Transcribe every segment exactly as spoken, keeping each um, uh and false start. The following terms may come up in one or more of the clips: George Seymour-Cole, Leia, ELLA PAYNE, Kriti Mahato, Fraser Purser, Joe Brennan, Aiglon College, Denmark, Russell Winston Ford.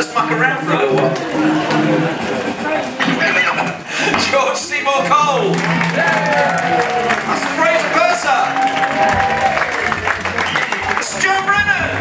just muck around for a little while. George Seymour-Cole. That's a Fraser Purser. It's Joe Brennan.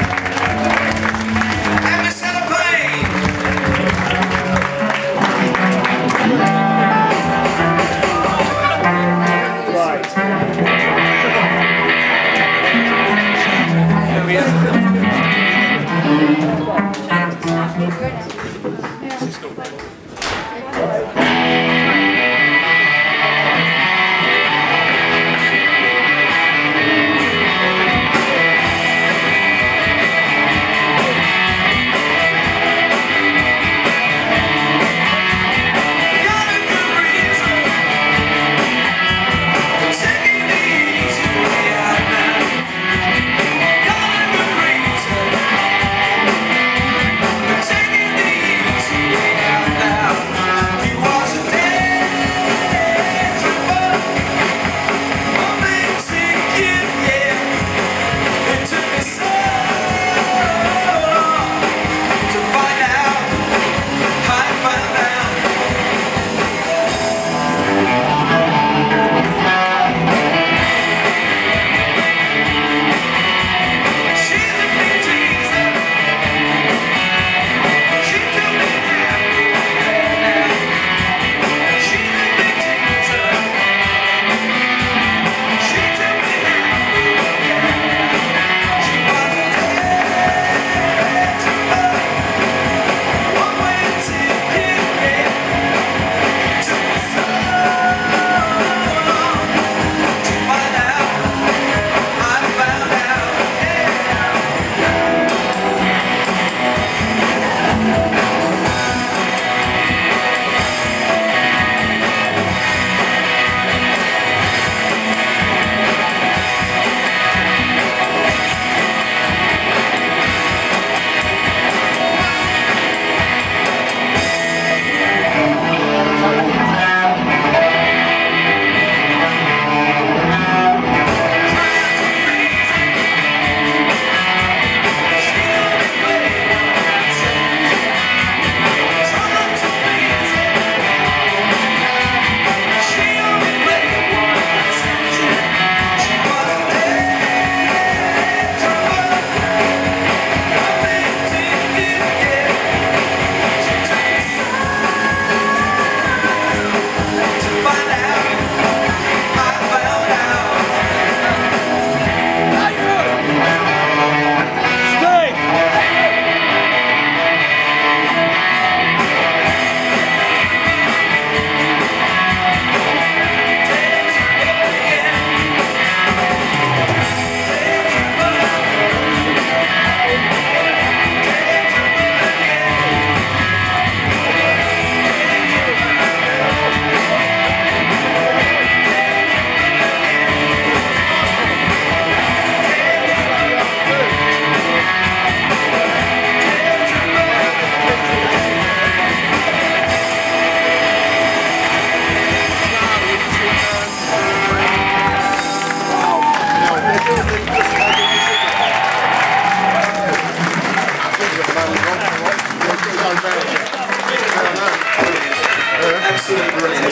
Absolutely brilliant.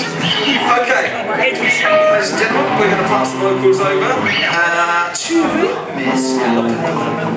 Okay, ladies and gentlemen, we're going to pass the vocals over uh, to Miss Ella.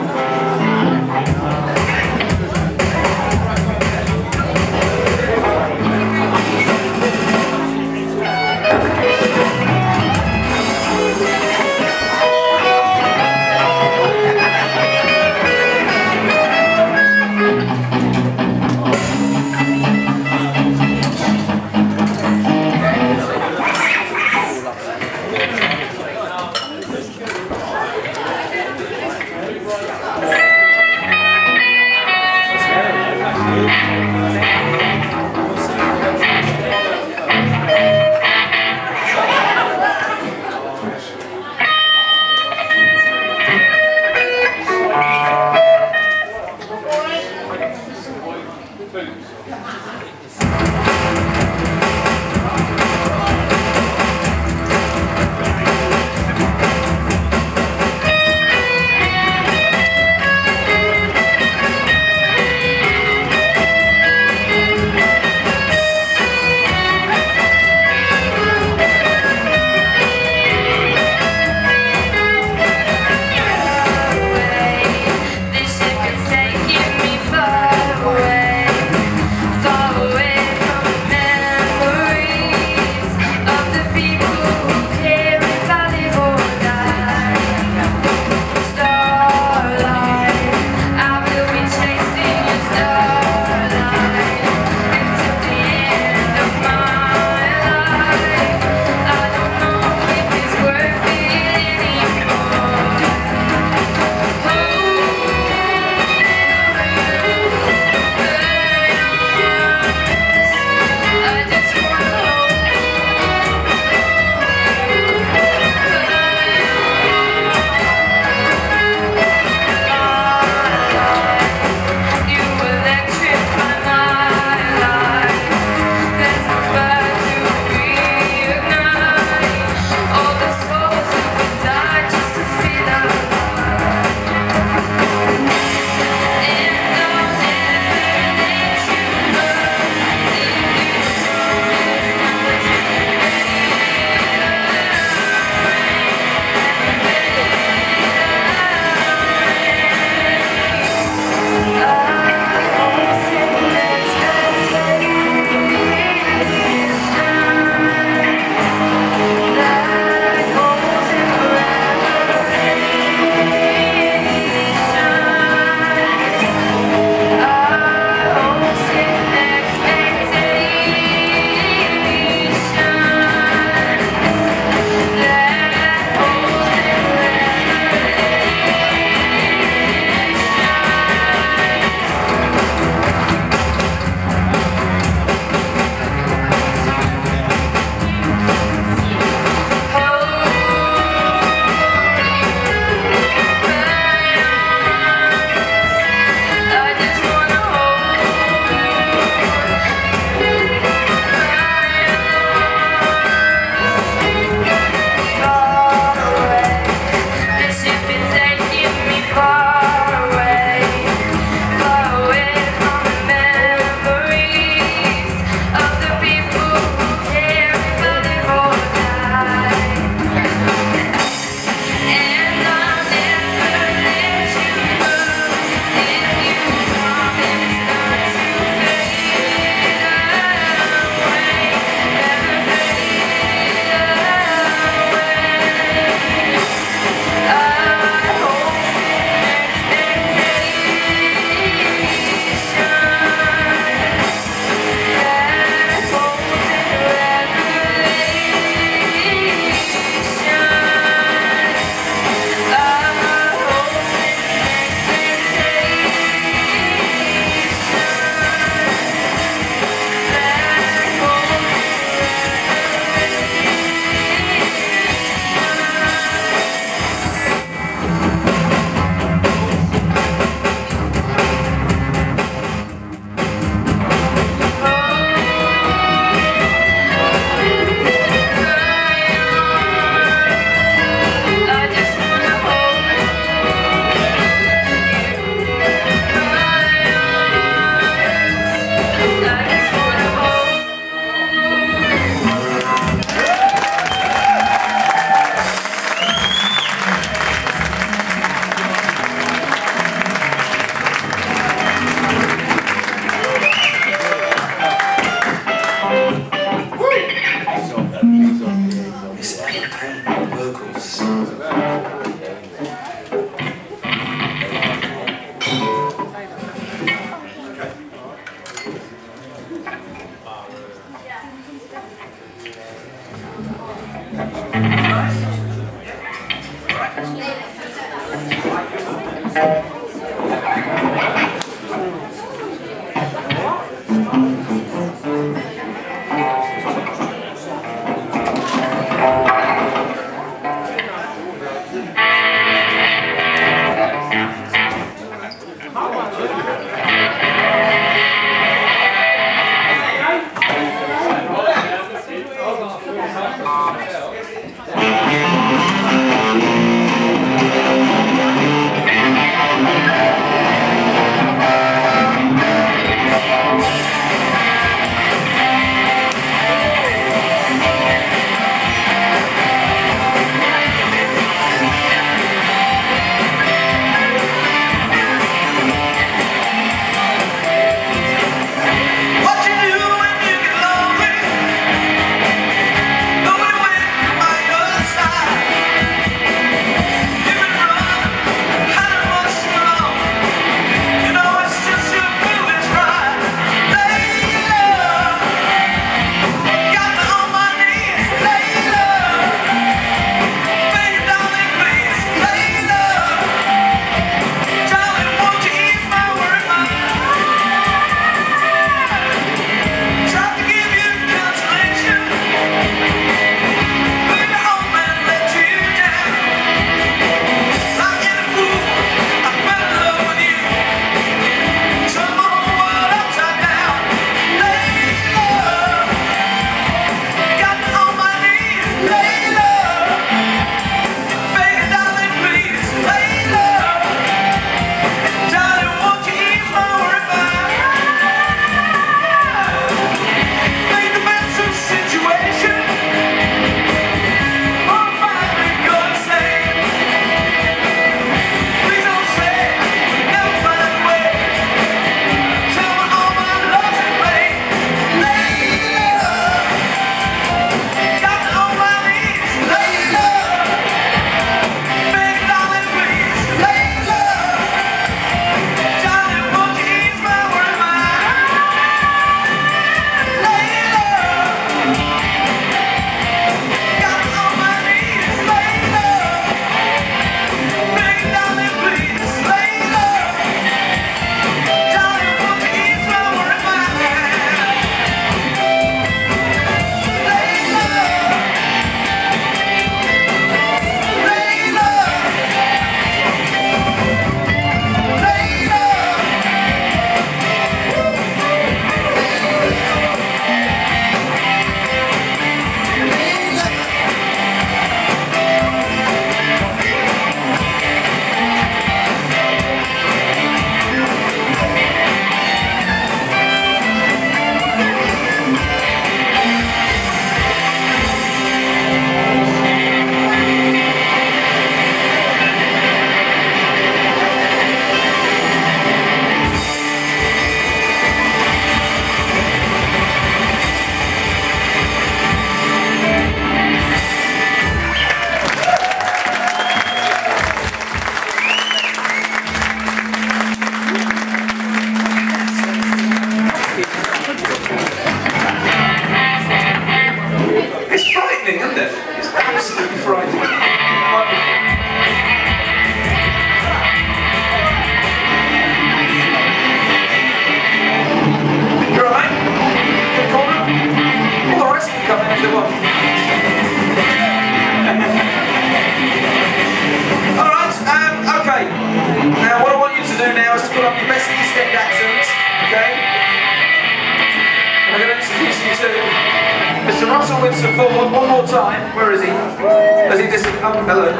Mister Russell Winston Ford, one more time. Where is he? Does he dis- Oh, hello.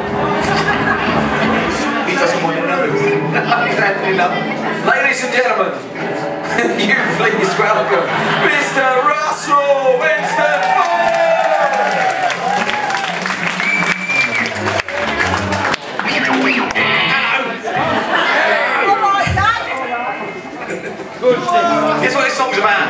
He doesn't want to know. He's handed it up. Ladies and gentlemen, you please welcome Mister Russell Winston Ford! Hello! All right, Dad. Good. Here's what this song's about.